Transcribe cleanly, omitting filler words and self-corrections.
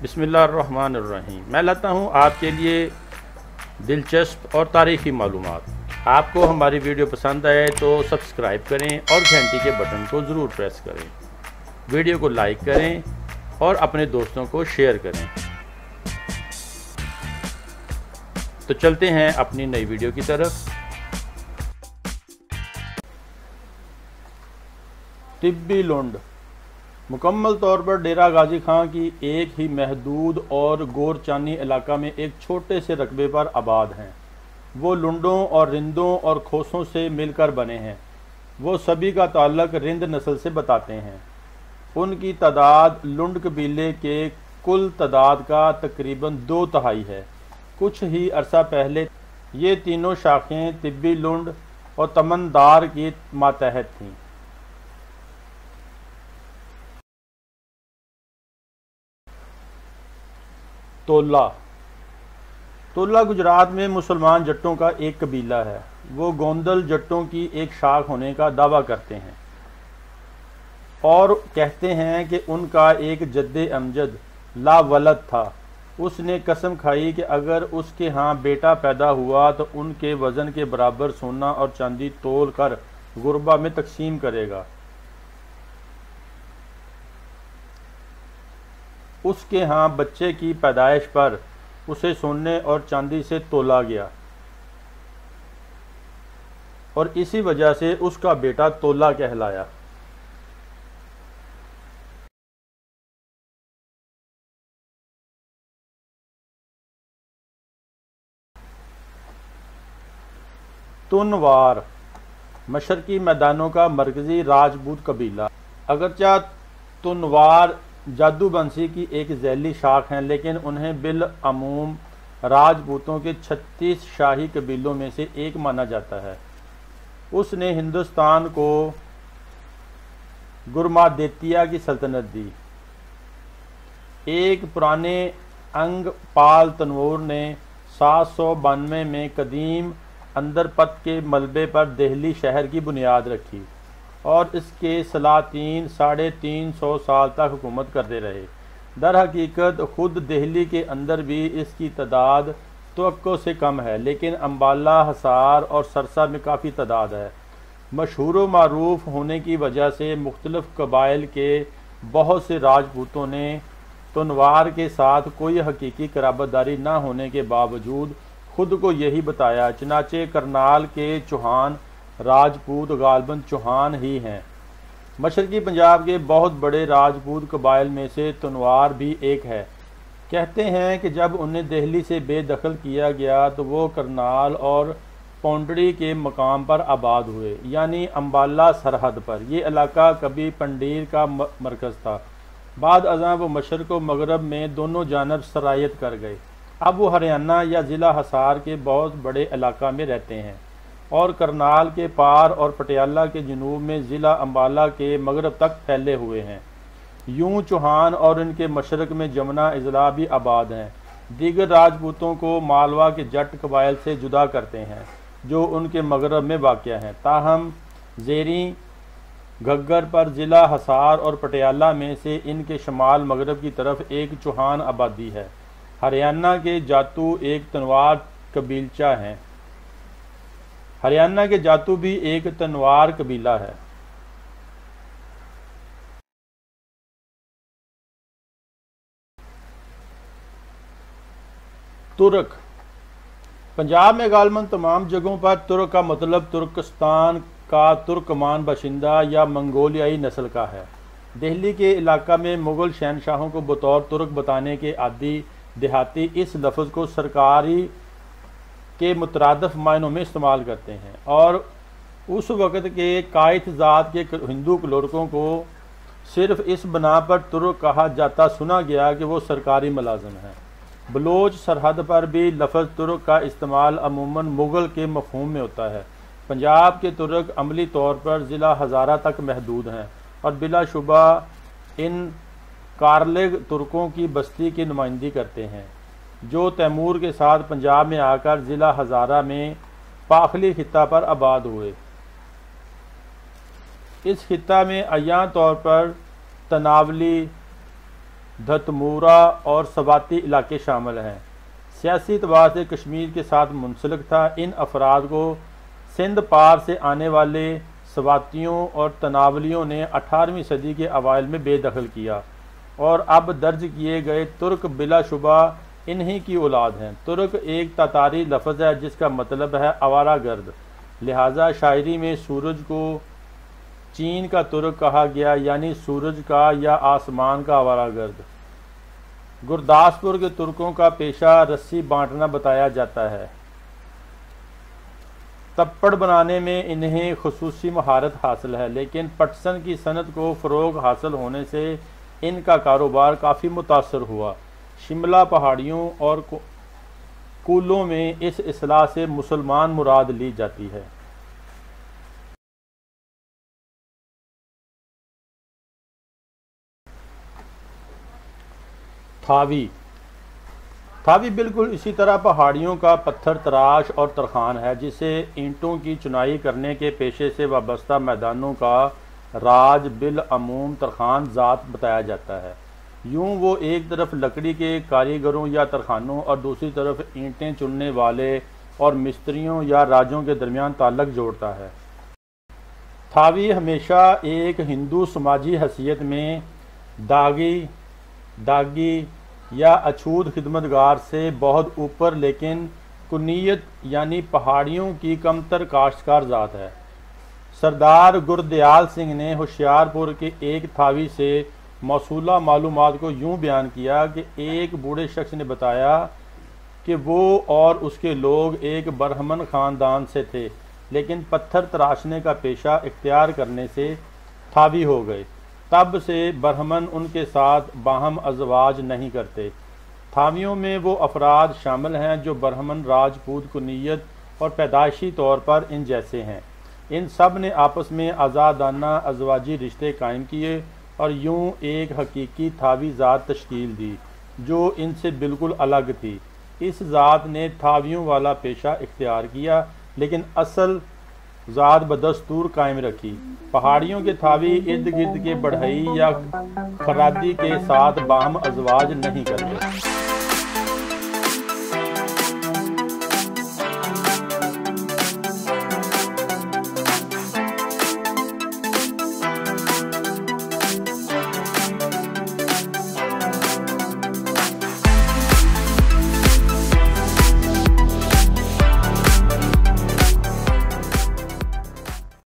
बिस्मिल्लाहिर्रहमानिर्रहीम। मैं लाता हूँ आपके लिए दिलचस्प और तारीखी मालूमात। आपको हमारी वीडियो पसंद आए तो सब्सक्राइब करें और घंटी के बटन को ज़रूर प्रेस करें। वीडियो को लाइक करें और अपने दोस्तों को शेयर करें। तो चलते हैं अपनी नई वीडियो की तरफ। TobiLund मुकम्मल तौर पर डेरा गाजी खां की एक ही महदूद और गोरचानी इलाका में एक छोटे से रकबे पर आबाद हैं। वो लुंडों और रिंदों और खोसों से मिलकर बने हैं। वो सभी का ताल्लक रिंद नस्ल से बताते हैं। उनकी तादाद लुंड कबीले के कुल तादाद का तकरीबन 2/3 है। कुछ ही अरसा पहले ये तीनों शाखें TobiLund और तमनदार की मातहत थीं। टोला गुजरात में मुसलमान जट्टों का एक कबीला है। वो गोंदल जट्टों की एक शाख होने का दावा करते हैं और कहते हैं कि उनका एक जद्दे अमजद लावलद था। उसने कसम खाई कि अगर उसके यहाँ बेटा पैदा हुआ तो उनके वज़न के बराबर सोना और चांदी तोल कर गुरबा में तकसीम करेगा। उसके यहाँ बच्चे की पैदाइश पर उसे सोने और चांदी से तोला गया और इसी वजह से उसका बेटा तोला कहलाया। तुनवार मशरकी मैदानों का मरकजी राजपूत कबीला। अगरचा तुनवार जादू बंसी की एक जैली शाख हैं, लेकिन उन्हें बिल अमूम राजपूतों के 36 शाही कबीलों में से एक माना जाता है। उसने हिंदुस्तान को गुरमादेतिया की सल्तनत दी। एक पुराने अंगपाल तनवोर ने 792 में कदीम अंदरपत के मलबे पर दिल्ली शहर की बुनियाद रखी और इसके सलातीन 350 साल तक हुकूमत करते रहे। दर हकीकत खुद दिल्ली के अंदर भी इसकी तादाद तो से कम है, लेकिन अम्बाला, हिसार और सरसा में काफ़ी तादाद है। मशहूर व मरूफ होने की वजह से मुख्तलफ़ कबाइल के बहुत से राजपूतों ने तुनवार के साथ कोई हकीकी कराबतदारी ना होने के बावजूद खुद को यही बताया। चनाचे करनाल के चौहान राजपूत गालबन चौहान ही हैं। मशरकी पंजाब के बहुत बड़े राजपूत कबाइल में से तुनवार भी एक है। कहते हैं कि जब उन्हें दिल्ली से बेदखल किया गया तो वो करनाल और पौंडरी के मकाम पर आबाद हुए, यानी अम्बाला सरहद पर। ये इलाका कभी पंडीर का मरकज़ था। बाद अज़ां वो मशरक़ व मगरब में दोनों जानब सरायत कर गए। अब वो हरियाणा या ज़िला हिसार के बहुत बड़े इलाका में रहते हैं और करनाल के पार और पटियाला के जनूब में ज़िला अम्बाला के मगरब तक फैले हुए हैं। यूं चौहान और इनके मशरक़ में जमुना इजला भी आबाद हैं। दीगर राजपूतों को मालवा के जट कबाइल से जुदा करते हैं जो उनके मगरब में वाक़िया हैं। ताहम ज़ेरी घग्गर पर ज़िला हिसार और पटियाला में से इनके शमाल मगरब की तरफ एक चौहान आबादी है। हरियाणा के जातू एक तनवार कबीलचा हैं। हरियाणा के जातू भी एक तुनवार कबीला है। तुर्क पंजाब में गालबन तमाम जगहों पर तुर्क का मतलब तुर्कस्तान का तुर्कमान बाशिंदा या मंगोलियाई नस्ल का है। दिल्ली के इलाका में मुग़ल शहनशाहों को बतौर तुर्क बताने के आदि देहाती इस लफ्ज़ को सरकारी के मुतरादफ मायनों में इस्तेमाल करते हैं और उस वक़्त के कायत ज़ात के हिंदू क्लर्कों को सिर्फ इस बना पर तुर्क कहा जाता सुना गया कि वो सरकारी मुलाजिम हैं। बलोच सरहद पर भी लफ्ज़ तुर्क का इस्तेमाल अमूमन मुग़ल के मफहूम में होता है। पंजाब के तुर्क अमली तौर पर ज़िला हज़ारा तक महदूद हैं और बिलाशुबा इन कारलिग तुर्कों की बस्ती की नुमाइंदगी करते हैं जो तैमूर के साथ पंजाब में आकर ज़िला हज़ारा में पाखली खिता पर आबाद हुए। इस खिता में अयान तौर पर तनावली, धतमूरा और सवाती इलाके शामिल हैं। सियासी एतबार से कश्मीर के साथ मुंसलिक था। इन अफराद को सिंध पार से आने वाले सवातियों और तनावलियों ने 18वीं सदी के अवाइल में बेदखल किया और अब दर्ज किए गए तुर्क बिलाशुबा इन्हीं की औलाद हैं। तुर्क एक तातारी लफ्ज़ है जिसका मतलब है आवारा गर्द, लिहाजा शायरी में सूरज को चीन का तुर्क कहा गया, यानी सूरज का या आसमान का आवारा गर्द। गुरदासपुर के तुर्कों का पेशा रस्सी बांटना बताया जाता है। तप्पड़ बनाने में इन्हें खुसूसी महारत हासिल है, लेकिन पटसन की सनत को फ़रोग हासिल होने से इनका कारोबार काफ़ी मुतासर हुआ। शिमला पहाड़ियों और कूलों में इस असलाह से मुसलमान मुराद ली जाती है। थावी थावी बिल्कुल इसी तरह पहाड़ियों का पत्थर तराश और तरखान है, जिसे ईंटों की चुनाई करने के पेशे से वाबस्ता मैदानों का राज बिलअमूम तरखान ज़ात बताया जाता है। यूँ वो एक तरफ लकड़ी के कारीगरों या तरखानों और दूसरी तरफ ईंटें चुनने वाले और मिस्त्रियों या राजों के दरमियान ताल्लुक जोड़ता है। थावी हमेशा एक हिंदू समाजी हैसियत में दागी या अछूत खिदमतगार से बहुत ऊपर, लेकिन कुनीयत यानी पहाड़ियों की कमतर काश्तकार ज़ात है। सरदार गुरदयाल सिंह ने होशियारपुर के एक थावी से मौसूला मालूमात को यूँ बयान किया कि एक बूढ़े शख्स ने बताया कि वो और उसके लोग एक ब्राह्मण ख़ानदान से थे, लेकिन पत्थर तराशने का पेशा इख्तियार करने से थावी हो गए। तब से ब्राह्मण उनके साथ बाहम अजवाज नहीं करते। थावियों में वो अफराद शामिल हैं जो ब्राह्मण, राजपूत, कुनीयत और पैदाइशी तौर पर इन जैसे हैं। इन सब ने आपस में आज़ादाना अजवाजी रिश्ते कायम किए और यूँ एक हकीकी थावी ज़ात तश्कील दी जो इनसे बिल्कुल अलग थी। इस ज़ात ने थावियों वाला पेशा इख्तियार किया, लेकिन असल ज़ात बदस्तूर कायम रखी। पहाड़ियों के थावी इर्द गिर्द के बढ़ई या खरादी के साथ बाहम अजवाज नहीं करते।